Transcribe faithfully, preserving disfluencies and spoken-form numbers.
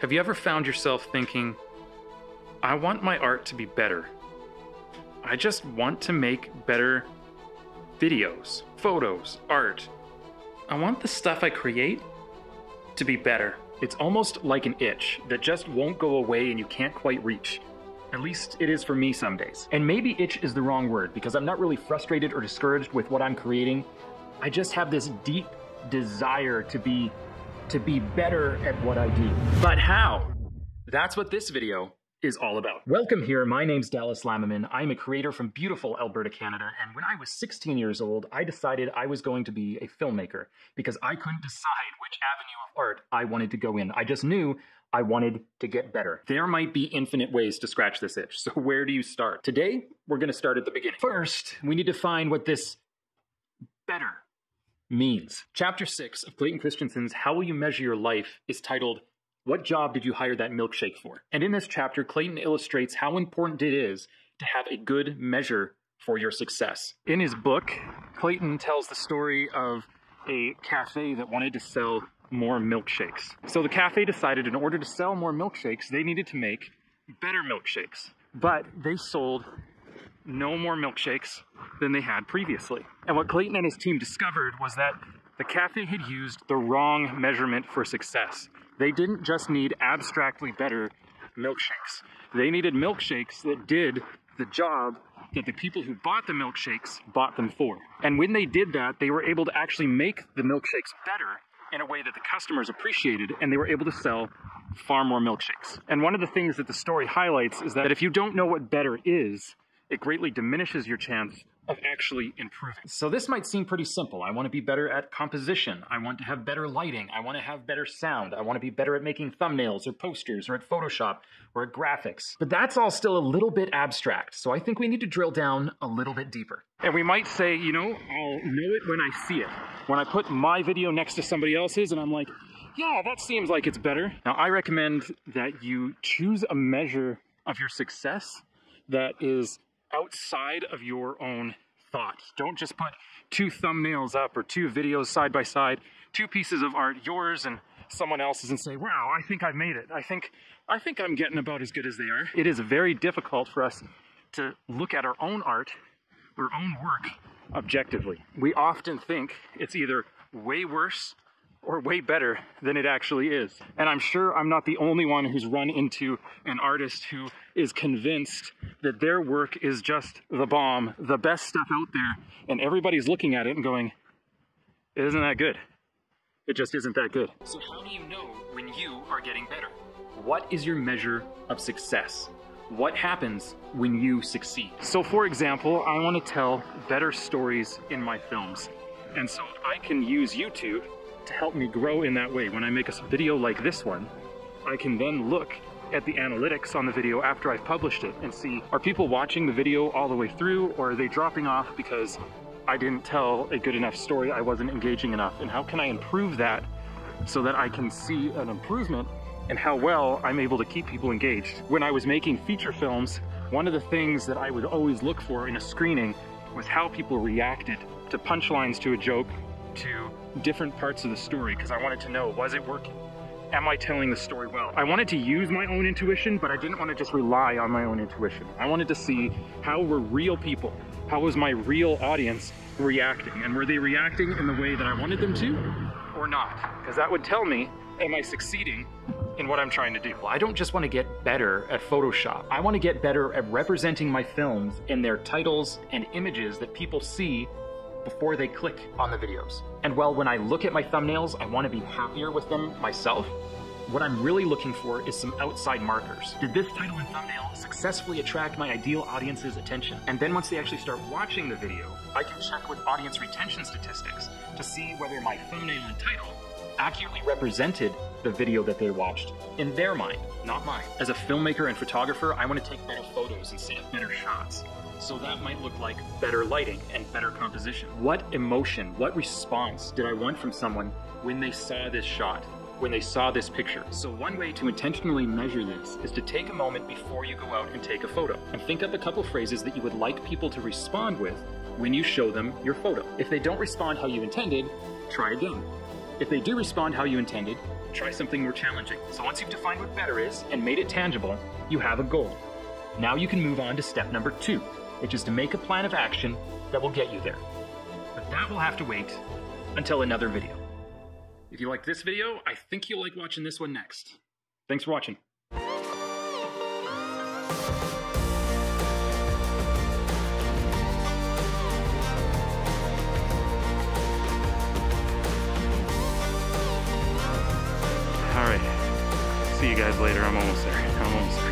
Have you ever found yourself thinking, I want my art to be better. I just want to make better videos, photos, art. I want the stuff I create to be better. It's almost like an itch that just won't go away and you can't quite reach. At least it is for me some days. And maybe itch is the wrong word because I'm not really frustrated or discouraged with what I'm creating. I just have this deep desire to be, to be better at what I do. But how? That's what this video is all about. Welcome here. My name's Dallas Lammerman. I'm a creator from beautiful Alberta, Canada. And when I was sixteen years old, I decided I was going to be a filmmaker because I couldn't decide which avenue of art I wanted to go in. I just knew I wanted to get better. There might be infinite ways to scratch this itch. So where do you start? Today, we're going to start at the beginning. First, we need to find what this better means. Chapter six of Clayton Christensen's How Will You Measure Your Life is titled, What Job Did You Hire That Milkshake For? And in this chapter, Clayton illustrates how important it is to have a good measure for your success. In his book, Clayton tells the story of a cafe that wanted to sell more milkshakes. So the cafe decided in order to sell more milkshakes, they needed to make better milkshakes. But they sold no more milkshakes than they had previously. And what Clayton and his team discovered was that the cafe had used the wrong measurement for success. They didn't just need abstractly better milkshakes. They needed milkshakes that did the job that the people who bought the milkshakes bought them for. And when they did that, they were able to actually make the milkshakes better in a way that the customers appreciated, and they were able to sell far more milkshakes. And one of the things that the story highlights is that if you don't know what better is, it greatly diminishes your chance of actually improving. So this might seem pretty simple. I want to be better at composition. I want to have better lighting. I want to have better sound. I want to be better at making thumbnails or posters or at Photoshop or at graphics. But that's all still a little bit abstract. So I think we need to drill down a little bit deeper. And we might say, you know, I'll know it when I see it. When I put my video next to somebody else's and I'm like, yeah, that seems like it's better. Now I recommend that you choose a measure of your success that is outside of your own thought. Don't just put two thumbnails up or two videos side by side, two pieces of art, yours and someone else's, and say, wow, I think I've made it. I think, I think I'm getting about as good as they are. It is very difficult for us to look at our own art, our own work, objectively. We often think it's either way worse or way better than it actually is. And I'm sure I'm not the only one who's run into an artist who is convinced that their work is just the bomb, the best stuff out there, and everybody's looking at it and going, it isn't that good. It just isn't that good. So how do you know when you are getting better? What is your measure of success? What happens when you succeed? So for example, I want to tell better stories in my films. And so I can use YouTube to help me grow in that way. When I make a video like this one, I can then look at the analytics on the video after I've published it and see, are people watching the video all the way through, or are they dropping off because I didn't tell a good enough story, I wasn't engaging enough, and how can I improve that so that I can see an improvement and how well I'm able to keep people engaged. When I was making feature films, one of the things that I would always look for in a screening was how people reacted to punchlines, to a joke, to different parts of the story, because I wanted to know, was it working? Am I telling the story well? I wanted to use my own intuition, but I didn't want to just rely on my own intuition. I wanted to see, how were real people, how was my real audience reacting? And were they reacting in the way that I wanted them to or not? Because that would tell me, am I succeeding in what I'm trying to do? Well, I don't just want to get better at Photoshop. I want to get better at representing my films in their titles and images that people see before they click on the videos. And well, when I look at my thumbnails, I want to be happier with them myself. What I'm really looking for is some outside markers. Did this title and thumbnail successfully attract my ideal audience's attention? And then once they actually start watching the video, I can check with audience retention statistics to see whether my thumbnail and title accurately represented the video that they watched in their mind, not mine. As a filmmaker and photographer, I want to take better photos and set up better shots. So that might look like better lighting and better composition. What emotion, what response did I want from someone when they saw this shot, when they saw this picture? So one way to intentionally measure this is to take a moment before you go out and take a photo and think up a couple phrases that you would like people to respond with when you show them your photo. If they don't respond how you intended, try again. If they do respond how you intended, Try something more challenging. So once you've defined what better is and made it tangible, you have a goal. Now you can move on to step number two, which is to make a plan of action that will get you there. But that will have to wait until another video. If you liked this video, I think you'll like watching this one next. Thanks for watching. All right, see you guys later. I'm almost there, I'm almost there.